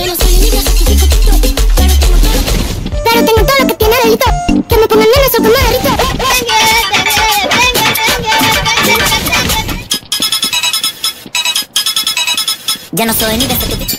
Yo no soy libre, pero tengo todo lo que tiene delito. Que me pongan nenas o con maderito. Ya no soy libre.